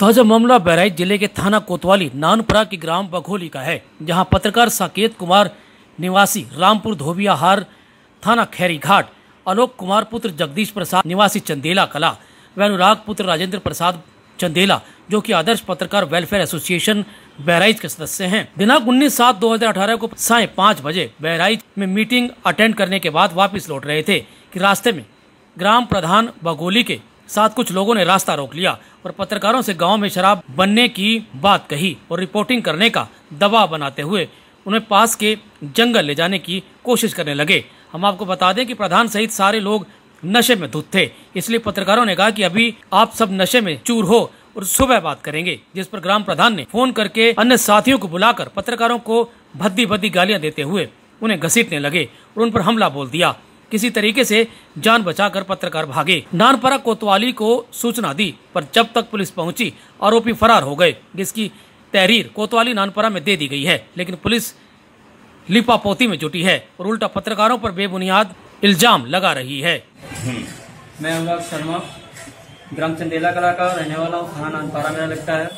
ताजा मामला बहराइच जिले के थाना कोतवाली नानपुरा के ग्राम बघोली का है, जहां पत्रकार साकेत कुमार निवासी रामपुर धोबियाहार थाना खैरी घाट, अलोक कुमार पुत्र जगदीश प्रसाद निवासी चंदेला कला व अनुराग पुत्र राजेंद्र प्रसाद चंदेला, जो कि आदर्श पत्रकार वेलफेयर एसोसिएशन बहराइच के सदस्य हैं, दिनांक 19/7/2018 को साय 5 बजे बहराइच में मीटिंग अटेंड करने के बाद वापस लौट रहे थे कि रास्ते में ग्राम प्रधान बघोली के साथ कुछ लोगों ने रास्ता रोक लिया और पत्रकारों से गांव में शराब बनने की बात कही और रिपोर्टिंग करने का दबाव बनाते हुए उन्हें पास के जंगल ले जाने की कोशिश करने लगे। हम आपको बता दें कि प्रधान सहित सारे लोग नशे में धुत थे, इसलिए पत्रकारों ने कहा कि अभी आप सब नशे में चूर हो और सुबह बात करेंगे, जिस पर ग्राम प्रधान ने फोन करके अन्य साथियों को बुलाकर पत्रकारों को भद्दी भद्दी गालियां देते हुए उन्हें घसीटने लगे और उन पर हमला बोल दिया। किसी तरीके से जान बचाकर पत्रकार भागे। नानपारा कोतवाली को सूचना दी, पर जब तक पुलिस पहुंची आरोपी फरार हो गए, जिसकी तहरीर कोतवाली नानपारा में दे दी गई है, लेकिन पुलिस लिपापोती में जुटी है और उल्टा पत्रकारों पर बेबुनियाद इल्जाम लगा रही है। मैं अनुराग शर्मा, ग्राम चंदेला कला का रहने वाला हूँ, थाना नानपारा मेरा लगता है।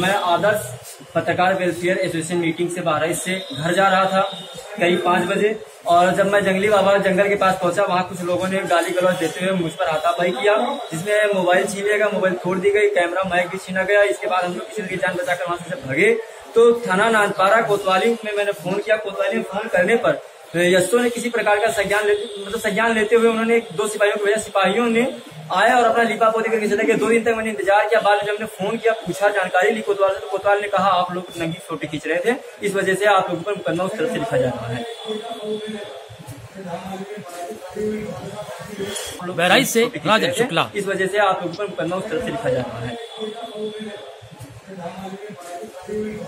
मैं आदर्श पत्रकार वेलफेयर एसोसिएशन मीटिंग से बहराइच से घर जा रहा था करीब 5 बजे, और जब मैं जंगली बाबा जंगल के पास पहुंचा, वहां कुछ लोगों ने गाली गलौज देते हुए मुझ पर हाथापाई किया, जिसमें मोबाइल छीने गया, मोबाइल फोड़ दी गई, कैमरा माइक भी छीना गया। इसके बाद हम लोग किसी की जान बचाकर वहां से भागे। तो थाना नानपारा कोतवाली में मैंने फोन किया। कोतवाली में फोन करने पर यशो ने किसी प्रकार का संज्ञान लेते हुए उन्होंने 2 सिपाहियों को भेजा। सिपाहियों ने आया और अपना लिपा पोती करके चले गए। 2 दिन तक मैंने इंतजार किया। बाद में जब मैंने फोन किया, पूछा, जानकारी ली कोतवाल से, तो कोतवाल ने कहा आप लोग नंगी फोटो खींच रहे थे, इस वजह से आप लोगों पर मुकदमा उस तरफ से लिखा जा रहा है। बहराइच से राजेंद्र शुक्ला, इस वजह से आप लोगों पर मुकदमा उस तरफ से लिखा जा रहा है।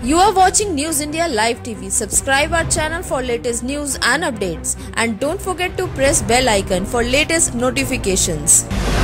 You are watching news India live TV. Subscribe our channel for latest news and updates, and don't forget to press bell icon for latest notifications.